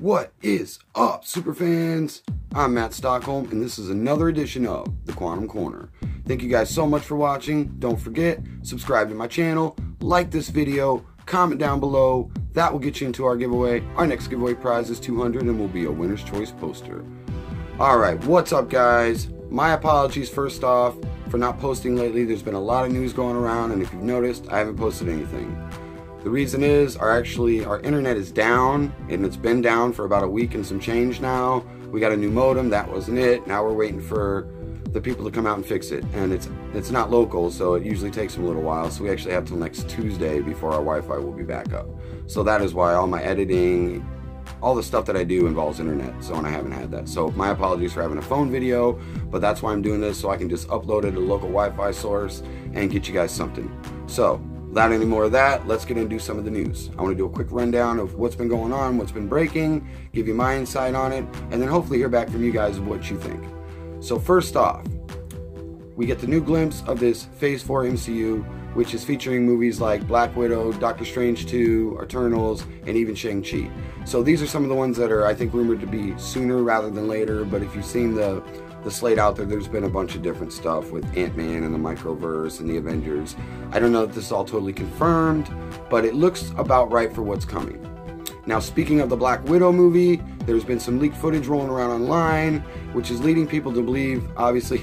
What is up, superfans? I'm Matt Stockholm, and this is another edition of The Quantum Corner. Thank you guys so much for watching. Don't forget, subscribe to my channel, like this video, comment down below. That will get you into our giveaway. Our next giveaway prize is $200 and will be a winner's choice poster. Alright, what's up, guys? My apologies, first off, for not posting lately. There's been a lot of news going around, and if you've noticed, I haven't posted anything. The reason is our internet is down, and it's been down for about a week and some change now. We got a new modem, that wasn't it. Now we're waiting for the people to come out and fix it. And it's not local, so it usually takes them a little while. So we actually have till next Tuesday before our Wi-Fi will be back up. So that is why all my editing, all the stuff that I do involves internet, and I haven't had that. So my apologies for having a phone video, but that's why I'm doing this, so I can just upload it to a local Wi-Fi source and get you guys something. So, without any more of that, let's get into some of the news. I want to do a quick rundown of what's been going on, what's been breaking, give you my insight on it, and then hopefully hear back from you guys of what you think. So first off, we get the new glimpse of this Phase 4 MCU, which is featuring movies like Black Widow, Doctor Strange 2, Eternals, and even Shang-Chi. So these are some of the ones that are, I think, rumored to be sooner rather than later, but if you've seen the slate out there, there's been a bunch of different stuff with Ant-Man and the Microverse and the Avengers. I don't know if this is all totally confirmed, but it looks about right for what's coming. Now, speaking of the Black Widow movie, there's been some leaked footage rolling around online, which is leading people to believe, obviously,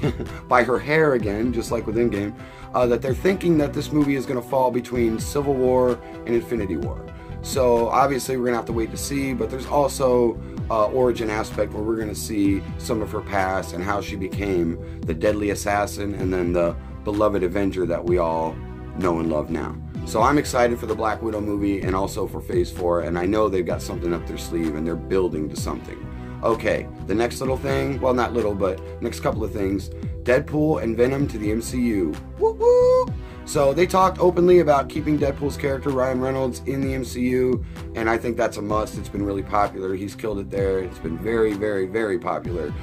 by her hair again, just like with Endgame, that they're thinking that this movie is going to fall between Civil War and Infinity War. So obviously we're going to have to wait to see, but there's also origin aspect where we're going to see some of her past and how she became the deadly assassin and then the beloved Avenger that we all know and love now. So I'm excited for the Black Widow movie and also for Phase 4, and I know they've got something up their sleeve and they're building to something. Okay, the next little thing, well not little, but next couple of things, Deadpool and Venom to the MCU. Woo woo! So they talked openly about keeping Deadpool's character Ryan Reynolds in the MCU, and I think that's a must. It's been really popular. He's killed it there. It's been very, very, very popular.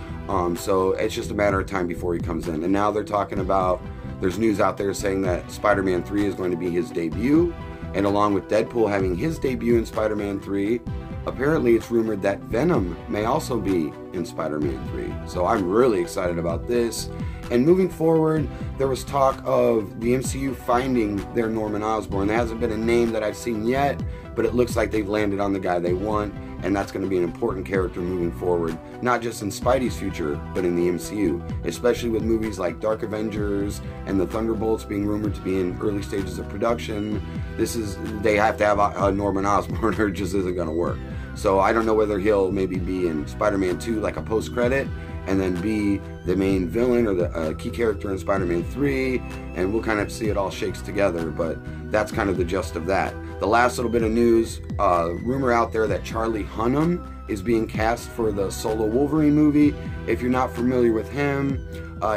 So it's just a matter of time before he comes in. And now they're talking about, there's news out there saying that Spider-Man 3 is going to be his debut, and along with Deadpool having his debut in Spider-Man 3, apparently it's rumored that Venom may also be in Spider-Man 3, so I'm really excited about this. And moving forward, there was talk of the MCU finding their Norman Osborn. There hasn't been a name that I've seen yet, but it looks like they've landed on the guy they want, and that's going to be an important character moving forward, not just in Spidey's future, but in the MCU, especially with movies like Dark Avengers and the Thunderbolts being rumored to be in early stages of production. They have to have a Norman Osborn or it just isn't going to work. So I don't know whether he'll maybe be in Spider-Man 2 like a post-credit and then be the main villain or the key character in Spider-Man 3, and we'll kind of see it all shakes together, but that's kind of the gist of that. The last little bit of news, rumor out there that Charlie Hunnam is being cast for the solo Wolverine movie. If you're not familiar with him,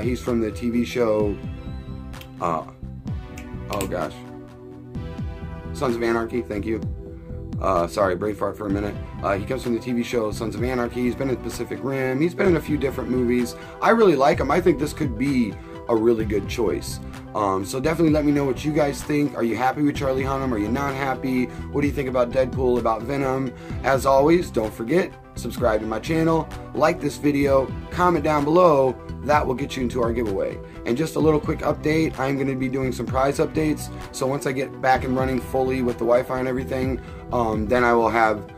he's from the TV show, oh gosh, Sons of Anarchy, thank you. Sorry, brain fart for a minute. He comes from the TV show Sons of Anarchy. He's been in Pacific Rim. He's been in a few different movies. I really like him. I think this could be a really good choice. So definitely let me know what you guys think. Are you happy with Charlie Hunnam? Are you not happy? What do you think about Deadpool, about Venom? As always, don't forget, subscribe to my channel, like this video, comment down below. That will get you into our giveaway. And just a little quick update, I'm going to be doing some prize updates, so once I get back and running fully with the Wi-Fi and everything, then I will have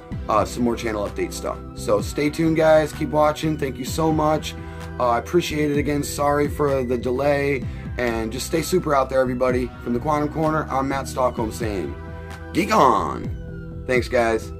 some more channel update stuff. So stay tuned, guys, keep watching, thank you so much, I appreciate it again, sorry for the delay, and just stay super out there, everybody. From the Quantum Corner, I'm Matt Stockholm saying, geek on! Thanks, guys.